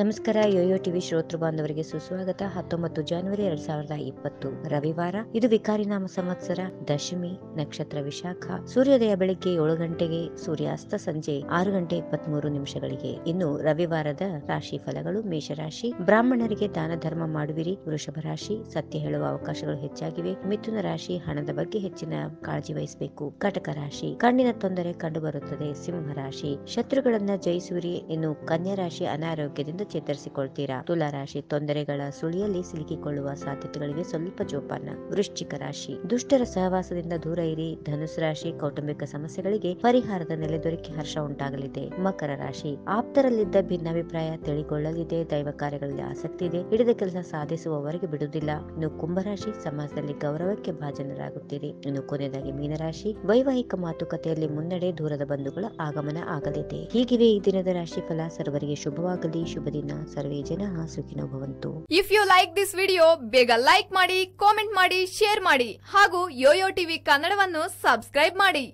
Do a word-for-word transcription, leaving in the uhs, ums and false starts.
ನಮಸ್ಕಾರ Yoyo TV ಶ್ರೋತೃ ಬಾಂಧವರಿಗೆ ಸುಸ್ವಾಗತ. ಹತ್ತೊಂಬತ್ತು ಜನವರಿ ಎರಡ್ ಸಾವಿರದ ಇಪ್ಪತ್ತು ರವಿವಾರ. ಇದು ವಿಕಾರಿನಾಮ ಸಂವತ್ಸರ. ದಶಮಿ ನಕ್ಷತ್ರ ವಿಶಾಖ. ಸೂರ್ಯೋದಯ ಬೆಳಿಗ್ಗೆ ಏಳು ಗಂಟೆಗೆ, ಸೂರ್ಯಾಸ್ತ ಸಂಜೆ ಆರು ಗಂಟೆ ಇಪ್ಪತ್ತ್ ಮೂರು ನಿಮಿಷಗಳಿಗೆ. ಇನ್ನು ರವಿವಾರದ ರಾಶಿ ಫಲಗಳು: ಮೇಷರಾಶಿ ಬ್ರಾಹ್ಮಣರಿಗೆ ದಾನ ಧರ್ಮ ಮಾಡುವಿರಿ. ವೃಷಭ ರಾಶಿ ಸತ್ಯ ಹೇಳುವ ಅವಕಾಶಗಳು ಹೆಚ್ಚಾಗಿವೆ. ಮಿಥುನ ರಾಶಿ ಹಣದ ಬಗ್ಗೆ ಹೆಚ್ಚಿನ ಕಾಳಜಿ ವಹಿಸಬೇಕು. ಕಟಕ ರಾಶಿ ಕಣ್ಣಿನ ತೊಂದರೆ ಕಂಡುಬರುತ್ತದೆ. ಸಿಂಹ ರಾಶಿ ಶತ್ರುಗಳನ್ನ ಜಯಿಸುವಿರಿ. ಇನ್ನು ಕನ್ಯಾ ರಾಶಿ ಅನಾರೋಗ್ಯದಿಂದ ಚೇತರಿಸಿಕೊಳ್ತೀರಾ. ತುಲಾ ರಾಶಿ ತೊಂದರೆಗಳ ಸುಳಿಯಲ್ಲಿ ಸಿಲುಕಿಕೊಳ್ಳುವ ಸಾಧ್ಯತೆಗಳಿವೆ, ಸ್ವಲ್ಪ ಜೋಪಾನ. ವೃಶ್ಚಿಕ ರಾಶಿ ದುಷ್ಟರ ಸಹವಾಸದಿಂದ ದೂರ ಇರಿ. ಧನುಸ್ ರಾಶಿ ಕೌಟುಂಬಿಕ ಸಮಸ್ಯೆಗಳಿಗೆ ಪರಿಹಾರದ ನೆಲೆ ದೊರಕಿ ಹರ್ಷ ಉಂಟಾಗಲಿದೆ. ಮಕರ ರಾಶಿ ಆಪ್ತರಲ್ಲಿದ್ದ ಭಿನ್ನಾಭಿಪ್ರಾಯ ತಿಳಿಕೊಳ್ಳಲಿದೆ. ದೈವ ಕಾರ್ಯಗಳಲ್ಲಿ ಆಸಕ್ತಿ ಇದೆ. ಹಿಡಿದ ಕೆಲಸ ಸಾಧಿಸುವವರೆಗೆ ಬಿಡುವುದಿಲ್ಲ. ಇನ್ನು ಕುಂಭರಾಶಿ ಸಮಾಜದಲ್ಲಿ ಗೌರವಕ್ಕೆ ಭಾಜನರಾಗುತ್ತೀರಿ. ಇನ್ನು ಕೊನೆಯದಾಗಿ ಮೀನರಾಶಿ ವೈವಾಹಿಕ ಮಾತುಕತೆಯಲ್ಲಿ ಮುನ್ನಡೆ, ದೂರದ ಬಂಧುಗಳ ಆಗಮನ ಆಗಲಿದೆ. ಹೀಗಿವೆ ಈ ದಿನದ ರಾಶಿ ಫಲ. ಸರ್ವರಿಗೆ ಶುಭವಾಗಲಿ. ಶುಭ ದಿನ. ಸರ್ವೇ ಜನಃ ಸುಖಿನೋ ಭವಂತು. If you like this video, ಬೇಗ ಲೈಕ್ ಮಾಡಿ, ಕಾಮೆಂಟ್ ಮಾಡಿ, ಶೇರ್ ಮಾಡಿ ಹಾಗೂ ಯೋಯೋ ಟಿವಿ ಕನ್ನಡವನ್ನು ಸಬ್ಸ್ಕ್ರೈಬ್ ಮಾಡಿ.